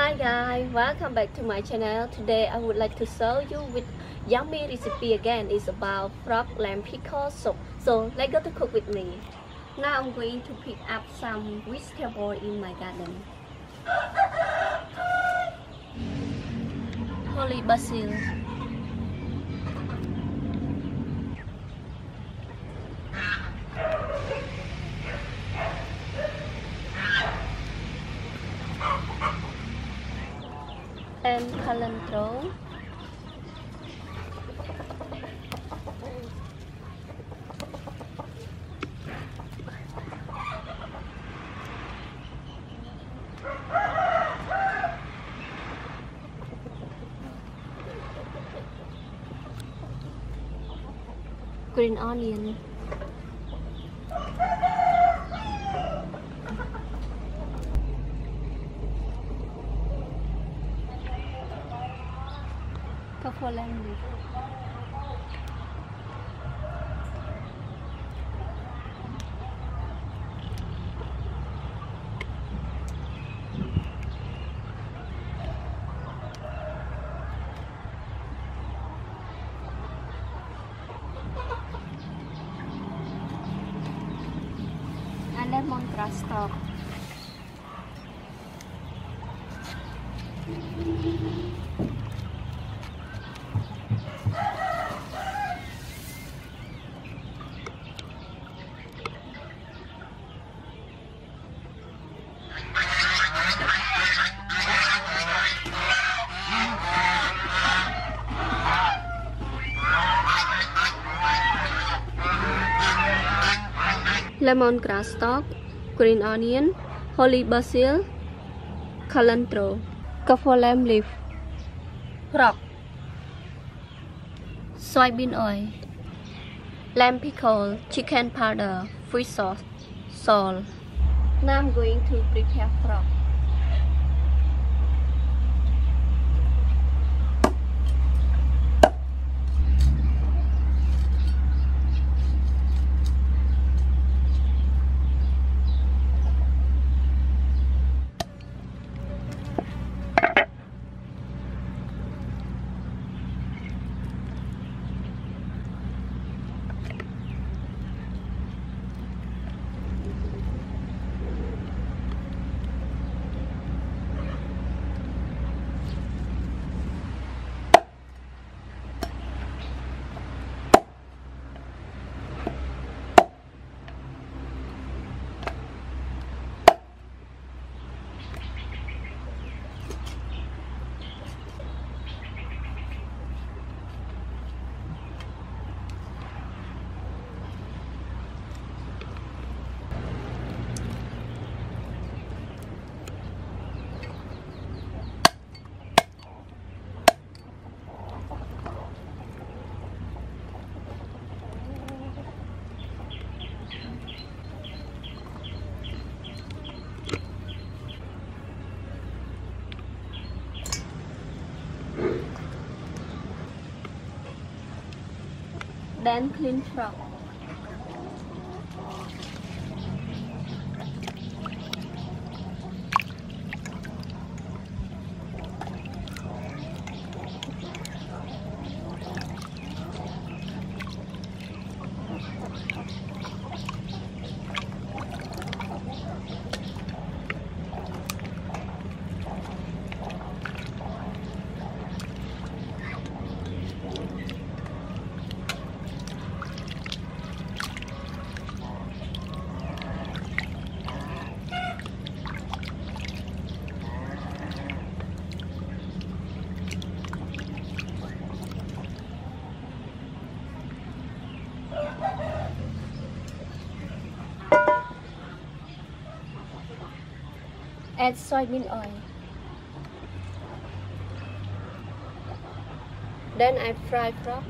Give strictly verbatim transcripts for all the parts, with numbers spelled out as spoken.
Hi guys, welcome back to my channel. Today I would like to show you with yummy recipe again. It's about frog lamb pickle soup. So let's go to cook with me. Now I'm going to pick up some vegetable in my garden. Holy basil, and cilantro, green onion, kaffir lime leaf, and then Montra stock. Lemongrass stalk, green onion, holy basil, cilantro, kaffir lime leaf, rock, soybean oil, lamb pickle, chicken powder, fish sauce, salt. Now I'm going to prepare frog. Then clean frog. Add soybean oil. Then I fry frog.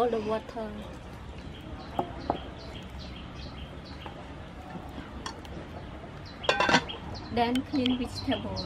all the water. Then clean vegetable.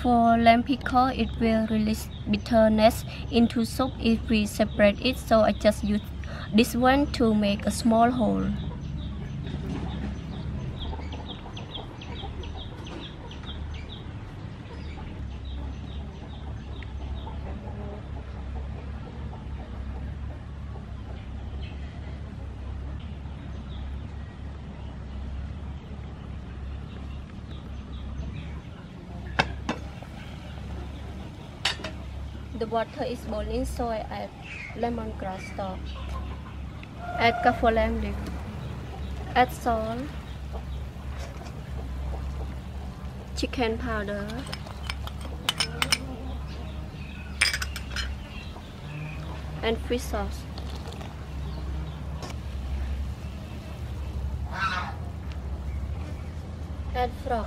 For lime pickle, it will release bitterness into soup if we separate it, so I just use this one to make a small hole. The water is boiling, so I add lemongrass stock. Add kaffir lime leaf. Add salt, chicken powder, and fish sauce. Add frog.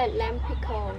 Add lime pickle.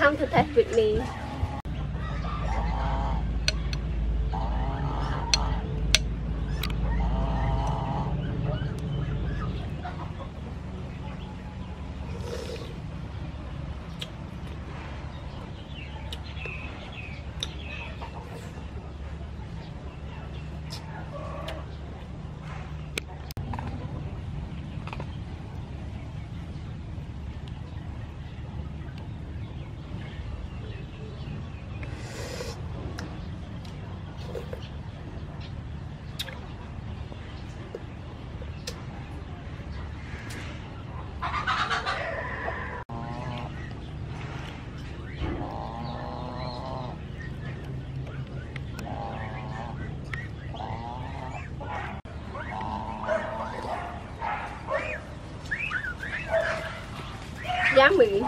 Come to test with me. Yummy.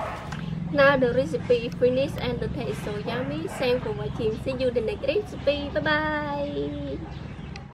Now the recipe is finished and the taste is so yummy. Thanks for watching. See you in the next recipe. Bye bye.